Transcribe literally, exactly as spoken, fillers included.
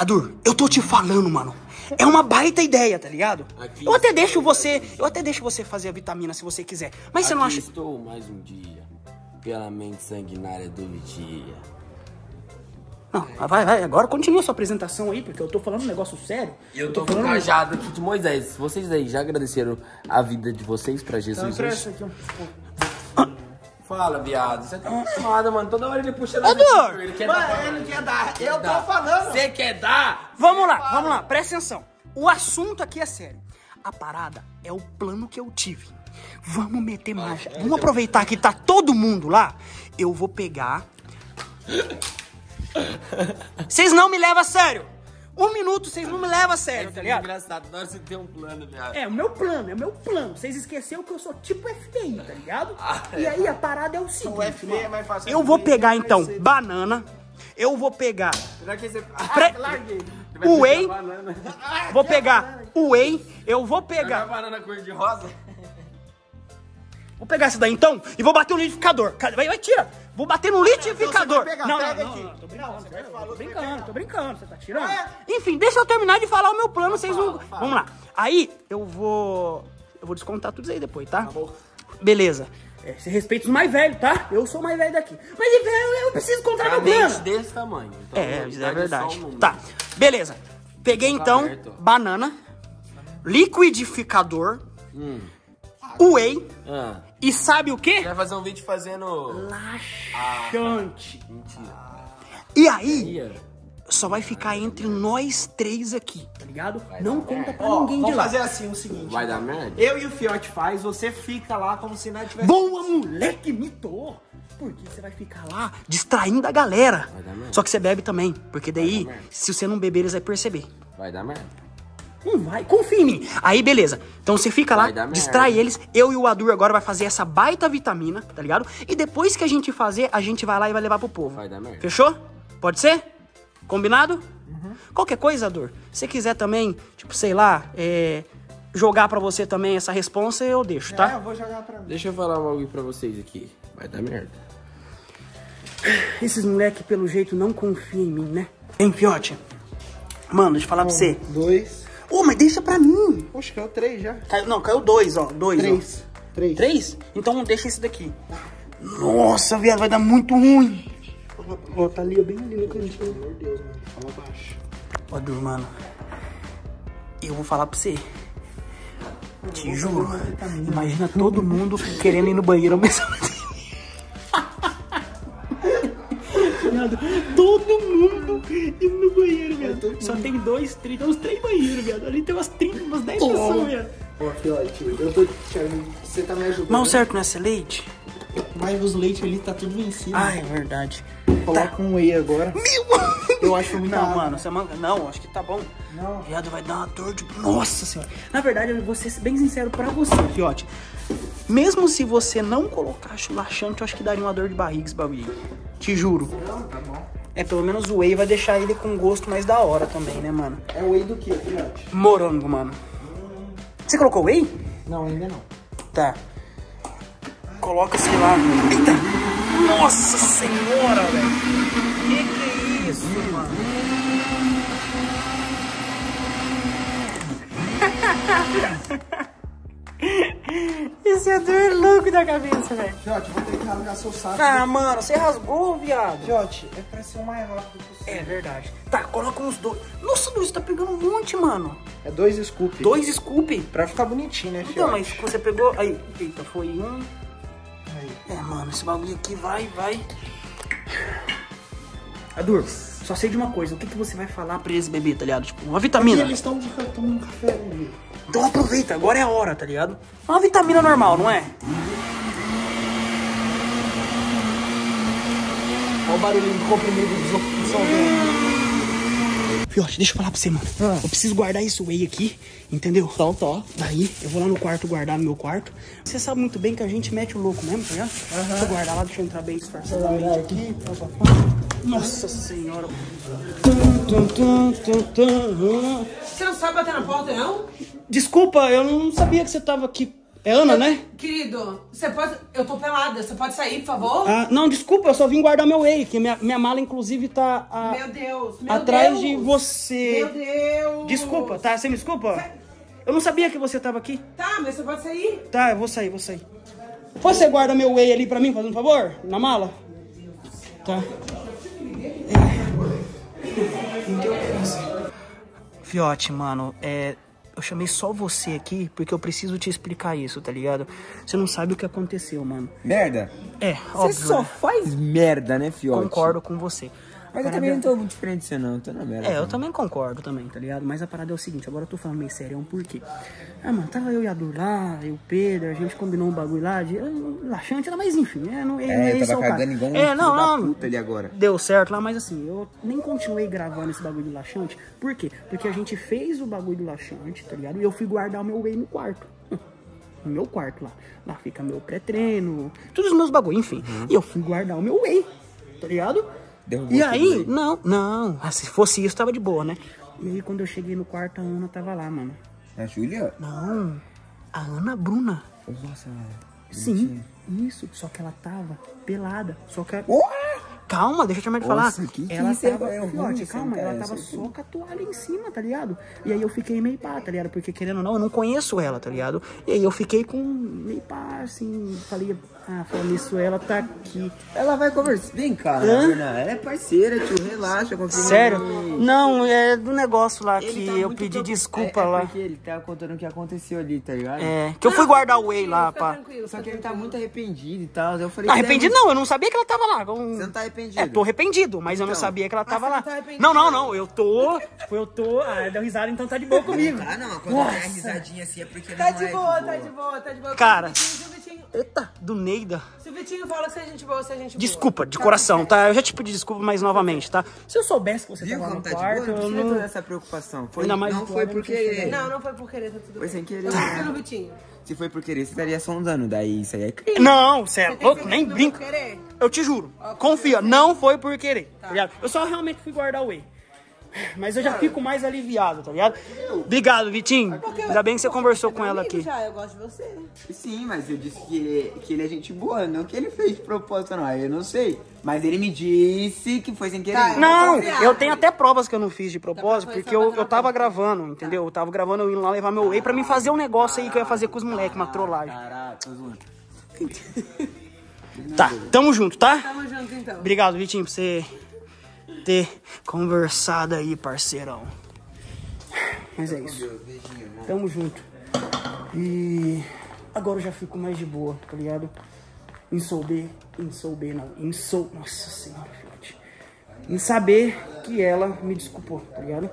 Adur, eu tô te falando, mano. É uma baita ideia, tá ligado? Aqui eu até deixo você, eu até deixo você fazer a vitamina se você quiser. Mas você não acha? Estou mais um dia pela mente sanguinária do Vitia. Não, vai, vai, agora continua sua apresentação aí, porque eu tô falando um negócio sério. E eu tô, tô falando engajado aqui de Moisés. Vocês aí já agradeceram a vida de vocês pra Jesus? Então, hoje? Aqui um... Fala, viado. Você tá acostumado, mano. Toda hora ele puxa na gente. Ele quer mano, dar. Ele quer dar. Quer eu dar. Tô falando. Você quer dar? Vamos lá, fala. Vamos lá. Presta atenção. O assunto aqui é sério. A parada é o plano que eu tive. Vamos meter ah, marcha. É, vamos então. Aproveitar que tá todo mundo lá. Eu vou pegar... Vocês não me levam a sério. Um minuto, vocês não me levam a sério, é, tá ligado? É engraçado, na hora você tem um plano, viado. É, o meu plano, é o meu plano. Vocês esqueceram que eu sou tipo F B I, tá ligado? Ah, e aí a parada é o seguinte, o F B I é mais fácil. Eu vou pegar, então, ser... banana. Eu vou pegar... Você... Pre... Ah, o whey. Ah, vou pegar o whey. Eu vou pegar... Não é banana cor de rosa? Vou pegar essa daí, então, e vou bater no liquidificador. Vai, vai, tira. Vou bater no liquidificador. Não, não, não, não, não, tô brincando, não, não, tô brincando, tô brincando, você tá tirando. É. Enfim, deixa eu terminar de falar o meu plano, vocês não... Vamos lá. Aí, eu vou... Eu vou descontar tudo isso aí depois, tá? Beleza. É, você respeita os mais velhos, tá? Eu sou o mais velho daqui. Mas eu, eu preciso contar meu plano. Desse tamanho. Então, é, é verdade. Tá, beleza. Peguei, então, aberto. Banana, liquidificador, hum. whey... Ah. E sabe o quê? Vai fazer um vídeo fazendo... Laxante. Ah, mentira. E aí, só vai ficar entre nós três aqui, tá ligado? Vai não conta merda. Pra oh, ninguém de lá. Vamos fazer assim o seguinte. Vai dar merda? Eu e o Fiote faz, você fica lá como se nada tivesse... Boa, moleque, mitou. Porque você vai ficar lá distraindo a galera. Vai dar merda. Só que você bebe também, porque daí, se você não beber, eles vão perceber. Vai dar merda. Não vai, confia em mim. Aí, beleza. Então você fica lá, distrai eles. Eu e o Adur agora vai fazer essa baita vitamina, tá ligado? E depois que a gente fazer, a gente vai lá e vai levar pro povo. Vai dar merda. Fechou? Pode ser? Combinado? Uhum. Qualquer coisa, Adur. Se você quiser também, tipo, sei lá, é, jogar pra você também essa responsa, eu deixo, tá? É, eu vou jogar pra mim. Deixa eu falar algo pra vocês aqui. Vai dar merda. Esses moleques, pelo jeito, não confiam em mim, né? Hein, Fiote? Mano, deixa eu falar um, pra você. Dois... Ô, oh, mas deixa pra mim. Poxa, caiu três já. Caiu, não, caiu dois, ó. Dois, três. Ó. Três. Três? Então deixa esse daqui. Nossa, viado, vai dar muito ruim. Ó, tá ali, ó, bem ali no cantinho. Meu Deus, mano. Fala baixo. Ó, Deus, mano. Eu vou falar pra você. Te juro. Imagina todo mundo querendo ir no banheiro ao mesmo tempo. Todo mundo indo no banheiro, viado. Só tem dois, três, tem uns três banheiros, viado. Ali tem umas trinta, umas dez pessoas, viado. Ó, Fiote, eu tô te ajudando. Você tá me ajudando. Mal certo nessa leite? Mas os leites ali tá tudo em cima. Ah, é verdade. Coloca um whey agora. Meu! Eu acho muito Não, mano, você manga. Não, acho que tá bom. Não. Viado, vai dar uma dor de... Nossa senhora. Na verdade, eu vou ser bem sincero pra você, Fiote. Mesmo se você não colocar laxante, eu acho que daria uma dor de barriga esse bagulho. Te juro. Não, tá bom. É, pelo menos o whey vai deixar ele com gosto mais da hora também, né, mano? É whey do que, Fiote? Morango, mano. Hum. Você colocou whey? Não, ainda não. Tá. Coloca, sei lá. Eita! Nossa senhora, velho! Que que é isso, hum. mano? Esse Adur é louco da cabeça, velho. Fiote, vou ter que rasgar seu saco. Ah, mano, você rasgou, viado. Fiote, é pra ser o mais rápido possível. É verdade. Tá, coloca uns dois. Nossa, Luiz, tá pegando um monte, mano. É dois scoop. Dois scoop? Pra ficar bonitinho, né, Fiote? Então, mas você pegou... Aí, eita, foi um... Aí. É, mano, esse bagulho aqui vai, vai. Adur, só sei de uma coisa. O que, que você vai falar pra esse bebê, tá ligado? Tipo, uma vitamina. Eles estão tomando café, bebê. Então aproveita, agora é a hora, tá ligado? É uma vitamina normal, não é? Olha o barulho do comprimido dissolvendo. Fiote, deixa eu falar pra você, mano. Ah. Eu preciso guardar esse whey aqui, entendeu? Então, tá. Daí, eu vou lá no quarto guardar no meu quarto. Você sabe muito bem que a gente mete o louco mesmo, tá ligado? Uhum. Deixa eu guardar lá, deixa eu entrar bem disfarçadamente uhum. aqui. Nossa senhora. Você não sabe bater na porta, não? Desculpa, eu não sabia que você tava aqui. É Ana, eu, né? Querido, você pode... Eu tô pelada, você pode sair, por favor? Ah, não, desculpa, eu só vim guardar meu whey, que minha, minha mala, inclusive, tá... A... Meu Deus, meu atrás Deus. de você. Meu Deus. Desculpa, tá? Você me desculpa? Sa... Eu não sabia que você tava aqui. Tá, mas você pode sair? Tá, eu vou sair, vou sair. Você guarda meu whey ali pra mim, fazendo um favor? Na mala? Meu Deus do céu. Tá. É. Fiote, mano, é... Eu chamei só você aqui porque eu preciso te explicar isso, tá ligado? Você não sabe o que aconteceu, mano. Merda? É, óbvio. Você só faz merda, né, Fiote? Concordo com você. Mas eu também não tô muito diferente de você, não. Eu tô na merda. É, eu também concordo também, tá ligado? Mas a parada é o seguinte, agora eu tô falando meio sério, é um porquê. Ah, mano, tava eu e a Dur lá, eu e o Pedro, a gente combinou um bagulho lá de laxante, mas enfim, é, não, ele, é, ele eu tava cagando igual um é, não, não, puta ali agora. Deu certo lá, mas assim, eu nem continuei gravando esse bagulho de laxante. Por quê? Porque a gente fez o bagulho do laxante, tá ligado? E eu fui guardar o meu whey no quarto. No meu quarto lá. Lá fica meu pré-treino, todos os meus bagulhos, enfim. Uhum. E eu fui guardar o meu whey, tá ligado? Derrubou e aí, não, não, se fosse isso, tava de boa, né? E aí, quando eu cheguei no quarto, a Ana tava lá, mano. A Júlia? Não, a Ana Bruna. Nossa, sim, isso, só que ela tava pelada, só que... Oh! Calma, deixa eu chamar de falar. Que ela que tava, é Fiote, calma, ela tava só com a toalha em cima, tá ligado? E aí eu fiquei meio pá, tá ligado? Porque querendo ou não, eu não conheço ela, tá ligado? E aí eu fiquei com meio pá, assim, falei, ah, falando isso, ela tá aqui. Ela vai conversar. Vem cá, Ana, ela é parceira, tio, relaxa. Sério? Não, é do negócio lá que eu pedi desculpa lá. É porque ele tá contando o que aconteceu ali, tá ligado? É, que eu fui guardar o whey lá, pá. Só que ele tá muito arrependido e tal, eu falei... Arrependido não, eu não sabia que ela tava lá. Você não tá arrependido? É, tô arrependido, mas então, eu não sabia que ela tava lá. Tá não, não, não, eu tô, eu tô, ah, deu risada, então tá de boa comigo. Ah, não, quando Nossa. dá risadinha assim é porque tá não de é boa, de boa. Tá de boa, tá de boa. Cara, se o Vitinho, eita, do Neida. Se o Vitinho fala que você é gente boa, você é gente boa. Desculpa, de tá coração, tá? Eu já te pedi desculpa, mas novamente, tá? Se eu soubesse que você Viu, tava lá no tá quarto, de boa, eu não... não... essa preocupação. Foi, não, não foi por querer. Não, não foi por querer, tá tudo Foi bem. sem querer. Não, pelo Vitinho. Se foi por querer, você estaria sondando, daí isso aí é crime. Não, você é louco, nem brinca. Eu te juro, okay. confia, não foi por querer, tá. tá ligado? Eu só realmente fui guardar o whey. Mas eu já fico mais aliviado, tá ligado? Obrigado, Vitinho. Porque Ainda bem que você conversou com ela aqui. Já, eu gosto de você. Sim, mas eu disse que ele, que ele é gente boa, não que ele fez de propósito, não. Eu não sei. Mas ele me disse que foi sem querer. Tá, não, eu, eu tenho até provas que eu não fiz de propósito, porque eu, eu tava gravando, entendeu? Eu tava gravando, eu indo lá levar meu whey pra mim fazer um negócio aí que eu ia fazer com os moleques, uma trollagem. Caraca, Tá, tamo junto, tá? Tamo junto, então. Obrigado, Vitinho, por você ter conversado aí, parceirão. Mas é isso. Tamo junto. E agora eu já fico mais de boa, tá ligado? Em souber, em souber, não. Em sou... Nossa Senhora, Fiote. Em saber que ela me desculpou, tá ligado?